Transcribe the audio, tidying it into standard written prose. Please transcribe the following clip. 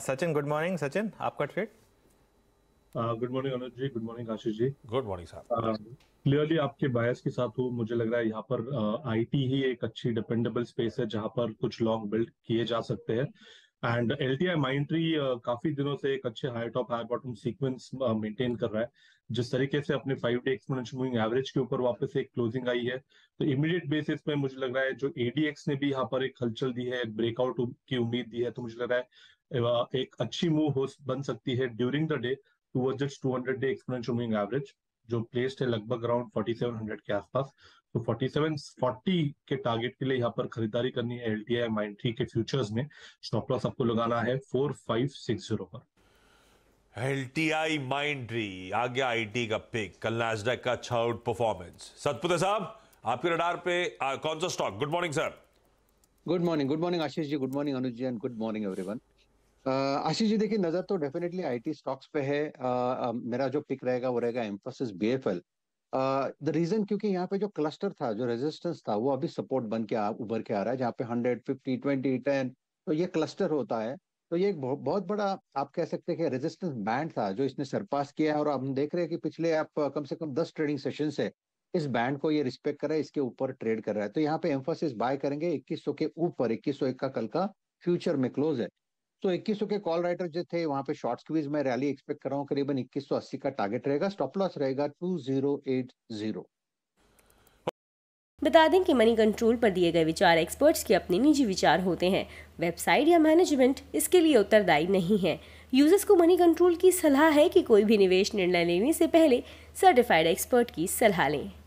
Sachin, good morning. Sachin, आपका trade? Good morning Anuj ji, good morning Ashish ji, good morning साहब। Clearly आपके bias के साथ हूँ, मुझे लग रहा है यहाँ पर आईटी ही एक अच्छी डिपेंडेबल स्पेस है जहाँ पर कुछ लॉन्ग बिल्ड किए जा सकते हैं। एंड LTIMindtree काफी दिनों से एक अच्छे high top high bottom sequence maintain कर रहा है। जिस तरीके से अपने 5-day एक्सपोनेंशियल मूविंग एवरेज के ऊपर वापस एक क्लोजिंग आई है, तो इमीडिएट बेसिस पे मुझे लग रहा है जो ADX ने भी यहाँ पर एक हलचल दी है, ब्रेकआउट की उम्मीद दी है, तो मुझे लग रहा है एक अच्छी मूव हो बन सकती है during the day towards its 200-day exponential moving average जो प्लेस्ड है लगभग अराउंड 4700 के आसपास। तो 4740 के टारगेट के लिए यहाँ पर खरीदारी करनी है LTIMindtree के फ्यूचर्स में। स्टॉप लॉस आपको लगाना है 4560 पर। LTIMindtree आ गया आईटी का पिक, कल नैस्डैक का अच्छा आउट परफॉर्मेंस। सतपुते साहब, आपके रडार पे कौन सा stock? Good morning sir. Good morning Ashish ji, good morning Anuj ji and good morning everyone. Ashish ji देखिए, नजर तो डेफिनेटली आईटी स्टॉक्स पे है। मेरा जो पिक रहेगा वो रहेगा एम्फोसिस BFL। द रीजन क्योंकि यहाँ पे जो क्लस्टर था, जो रेजिस्टेंस था, वो अभी सपोर्ट बन के उभर के आ रहा है, जहाँ पे 100, 50, 20, 10 तो ये क्लस्टर होता है। तो ये एक बहुत बड़ा आप कह सकते हैं कि रेजिस्टेंस बैंड था जो इसने सरपास किया है। और हम देख रहे हैं कि पिछले आप कम से कम 10 ट्रेडिंग सेशन से इस बैंड को ये रिस्पेक्ट कर रहा है, इसके ऊपर ट्रेड कर रहा है। तो यहाँ पे एम्फोसिस बाय करेंगे 2100 के ऊपर। 2101 का कल का फ्यूचर में क्लोज है। तो 2100 के कॉल राइटर जो थे वहां पे शॉर्ट स्क्वीज में रैली एक्सपेक्ट कर रहा हूँ, करीबन 2180 का टारगेट रहेगा। स्टॉप लॉस रहेगा 2080। बता दें कि मनी कंट्रोल पर दिए गए विचार एक्सपर्ट्स के अपने निजी विचार होते हैं। वेबसाइट या मैनेजमेंट इसके लिए उत्तरदायी नहीं है। यूजर्स को मनी कंट्रोल की सलाह है कि कोई भी निवेश निर्णय लेने से पहले सर्टिफाइड एक्सपर्ट की सलाह लें।